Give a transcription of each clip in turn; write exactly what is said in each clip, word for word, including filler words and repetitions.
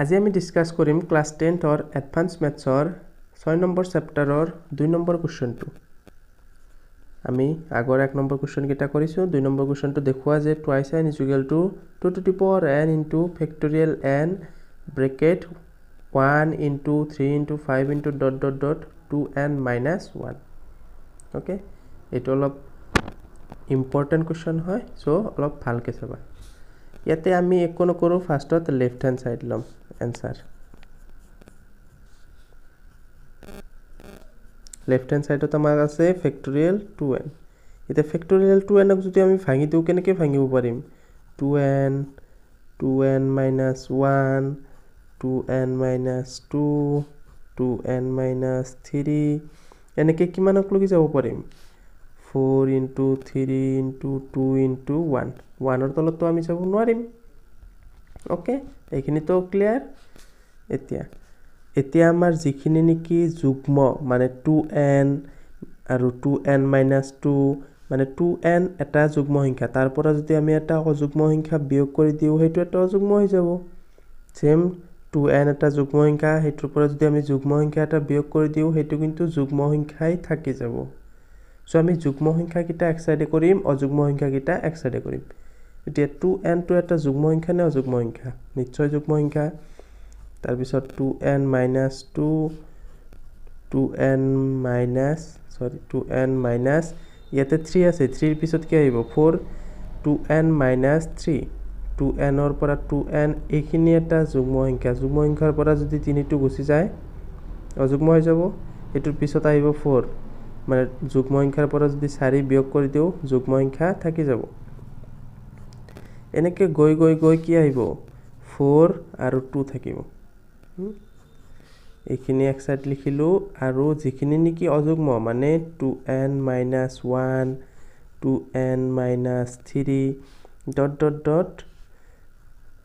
আজি আমি ডিসকাস করিম ক্লাস টেনর এডভান্স ম্যাথসর ছয় নম্বর চ্যাপ্টারর দুই নম্বর কোশ্চেনটো। আমি আগর এক নম্বর কোশ্চেন কিটা করিছো, দুই নম্বর কোশ্চেনটো দেখুয়া যে twice n equal to two to the power n into factorial n bracket one into three into five into dot dot dot two n minus one. Okay, এটা অলপ ইম্পর্টেন্ট কোশ্চেন হয়, সো অলপ ভালকে চাবা। ইয়াতে আমি একো নকৰো, ফার্স্টত লেফট হ্যান্ড সাইড লম অ্যানসার। लेफ्ट हैंड साइड आमार आछे फैक्टोरियल टू एन। इतना फैक्टोरियल टू एनक जो आमी भांगी दिओ केनेके भांगिब पारिम, two n two n minus one two n minus two two n minus three एनेके किमानक लगि जाब पारिम, four into three into two into one. One तलत तो आमी जाब नोवारिम। ओके, एखिनि तो क्लियर। एतिया एतिया आमार जिखिनि निकि जुग्म माने टू एन आरो टू एन माइनस टू माने टू एन एटा जुग्म संख्या, तार पर जदि आमी एटा अजुग्म संख्या वियोग करि दिउ हेतु एटा अजुग्म होइ जाबो। सेम टू एन एटा जुग्म संख्या, हेतुर पर जदि आमी जुग्म संख्या एटा वियोग करि दिउ हेतु किन्तु जुग्म संख्याय थाकि जाबो। सो आमी जुग्म संख्या किटा एक साइडे करिम, अजुग्म संख्या किटा एक साइडे करिम। एतिया टू एन टू एटा जुग्म संख्या ने अजुग्म संख्या, निश्चय जुग्म संख्या। तार पिछत two n minus two two n minus sorry two n minus इते थ्री आसे, थ्री पिछत कि आइबो four two n minus three two एनर पर टू एन एखिनि एटा जुग्म संख्या, जुग्म संख्यार पर जदि तीनिटु गुसि जाय अजुग्म हो जाबो। एटुर पिछत आइबो फोर माने जुग्म संख्यार पर जदि चारि वियोग करि दिउ जुग्म संख्या थाकि जाबो। एनेके गई गई गई कि आइबो फोर आरो टू थाकिबो। এইখিনি এক সাইড লিখিলো আৰু যিখিনি নেকি অযুগ্ম মানে two n minus one two n minus three dot dot dot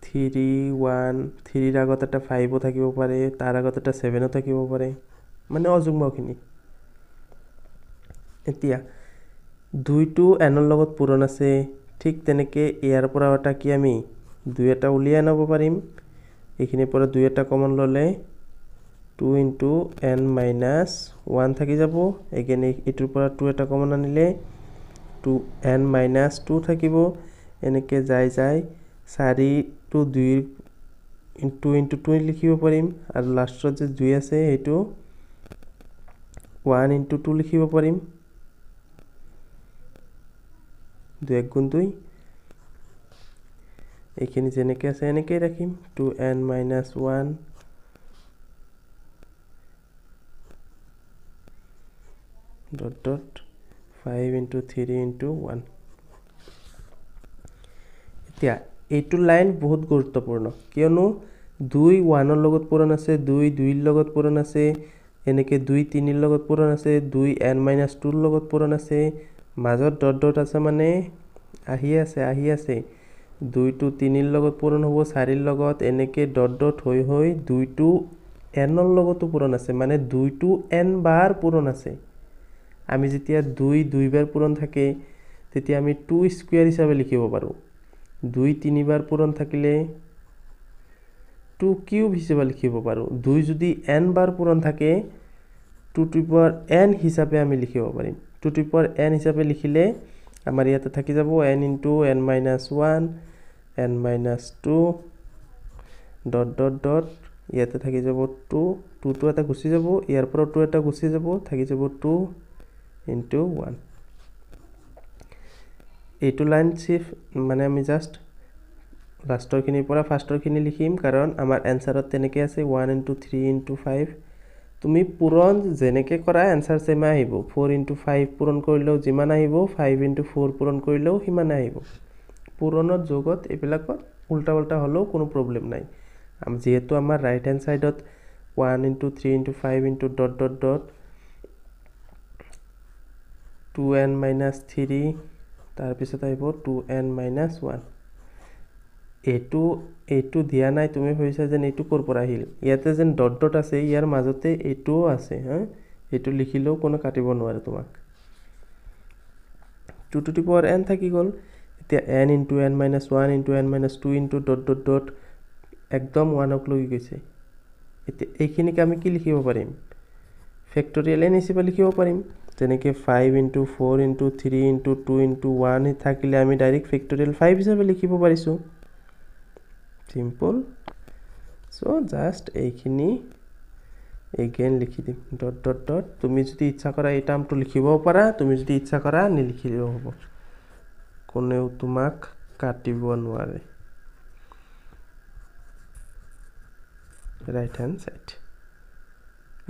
three one, থ্ৰীৰ আগত এটা ফাইভো থাকিব পাৰে, তাৰ আগত এটা ছেভেনো থাকিব পাৰে, মানে অযুগ্মখিনি। এতিয়া দুইটো এনৰ লগত পূৰণ আছে, ঠিক তেনেকৈ ইয়াৰ পৰা এটা কি আমি দুই এটা উলিয়াই আনিব পাৰিম। এইখিনিৰ পৰা দুই এটা কমন ললে two into n minus one থাকি যাব। এগেইন এইটোৰ পৰা টু এটা কমন আনিলে টু এন মাইনাস টু থাকিব। এনেকৈ যাই যাই চাৰি টু দুই টু ইনটু টু লিখিব পাৰিম, আৰু লাষ্টত যে দুই আছে সেইটো ওৱান ইনটু টু লিখিব পাৰিম। দুই এক গুণ দুই, এইখিনি যেনেকৈ আছে এনেকৈ ৰাখিম। Two n minus one dot dot five into three into one. এতিয়া এইটো লাইন বহুত গুৰুত্বপূৰ্ণ, কিয়নো দুই ওৱানৰ লগত পূৰণ আছে, দুই দুইৰ লগত পূৰণ আছে, এনেকৈ দুই তিনিৰ লগত পূৰণ আছে, দুই এন মাইনাছ টুৰ লগত পূৰণ আছে, মাজত ডট ডট আছে, মানে আহি আছে আহি আছে। দুই টু তিনিৰ লগত পূৰণ হ'ব, চাৰিৰ লগত এনেকৈ ডট ডট হৈ হৈ দুই টু এনৰ লগতো পূৰণ আছে, মানে দুই টু এন বাৰ পূৰণ আছে। আমি যেতিয়া দুই দুইবাৰ পূৰণ থাকে তেতিয়া আমি টু স্কুৱেৰ হিচাপে লিখিব পাৰোঁ, দুই তিনিবাৰ পূৰণ থাকিলে টু কিউব হিচাপে লিখিব পাৰোঁ, দুই যদি এন বাৰ পূৰণ থাকে টু টু পাৱাৰ এন হিচাপে আমি লিখিব পাৰিম। টু টু পাৱাৰ এন হিচাপে লিখিলে আমাৰ ইয়াতে থাকি যাব n into n minus one n minus two dot dot dot, ইয়াতে থাকি যাব টু, টু টু এটা গুচি যাব, ইয়াৰ পৰা টু এটা গুচি যাব, থাকি যাব টু ইনটু ওৱান। এইটো লাইন চিফ মানে আমি জাষ্ট লাষ্টৰখিনিৰ পৰা ফাৰ্ষ্টৰখিনি লিখিম, কাৰণ আমাৰ এনচাৰত তেনেকৈ আছে one into three into five. তুমি পূৰণ যেনেকৈ কৰা এনচাৰ ছেমে আহিব, ফ'ৰ ইনটু ফাইভ পূৰণ কৰিলেও যিমান আহিব, ফাইভ ইনটু ফ'ৰ পূৰণ কৰিলেও সিমানে আহিব। পূৰণৰ যোগত এইবিলাকত উল্টা পাল্টা হ'লেও কোনো প্ৰব্লেম নাই, যিহেতু আমাৰ ৰাইট হেণ্ড ছাইডত one into three into five into dot dot dot two n minus three, তাৰপিছত আহিব টু এন মাইনাছ ওৱান। এইটো এইটো দিয়া নাই, তুমি ভাবিছা যেন এইটো ক'ৰ পৰা আহিল, ইয়াতে যেন ডট ডট আছে, ইয়াৰ মাজতে এইটোও আছে, হা এইটো লিখিলেও কোনো কাটিব নোৱাৰে তোমাক। Two two to power n থাকি গ'ল। এতিয়া n into n minus one into n minus two into dot dot dot एकदम वानक लगी गई एखिनिक आमी कि लिखिब पारिम फैक्टरियल हिसाबे लिखिब पारिम जेनेके five into four into three into two into one थाकिले आमी डायरेक्ट फैक्टरियल फाइव हिसाबे लिखिब पारिसु सिम्पल। सो जस्ट एखिनि एगेन लिखि दिम डट डट डट तुमी जदि इच्छा करा एई टर्मटो लिखिब पारा तुमी जदि इच्छा करा निलिखिलेओ हबो कोनेओ तुमाक काटिब नोवारे राइट हैंड साइड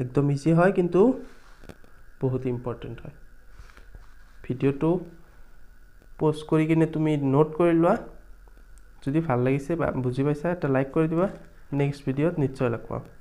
एकदम इजी है किंतु बहुत इम्पोर्टेंट है। भिडिओ तो पोस्ट करी किने तुमी नोट कर लुआ जदि भाल लागिसे बुझि पाइसा एटा लाइक कर दिबा नेक्स्ट भिडिओत निश्चय लग पाम।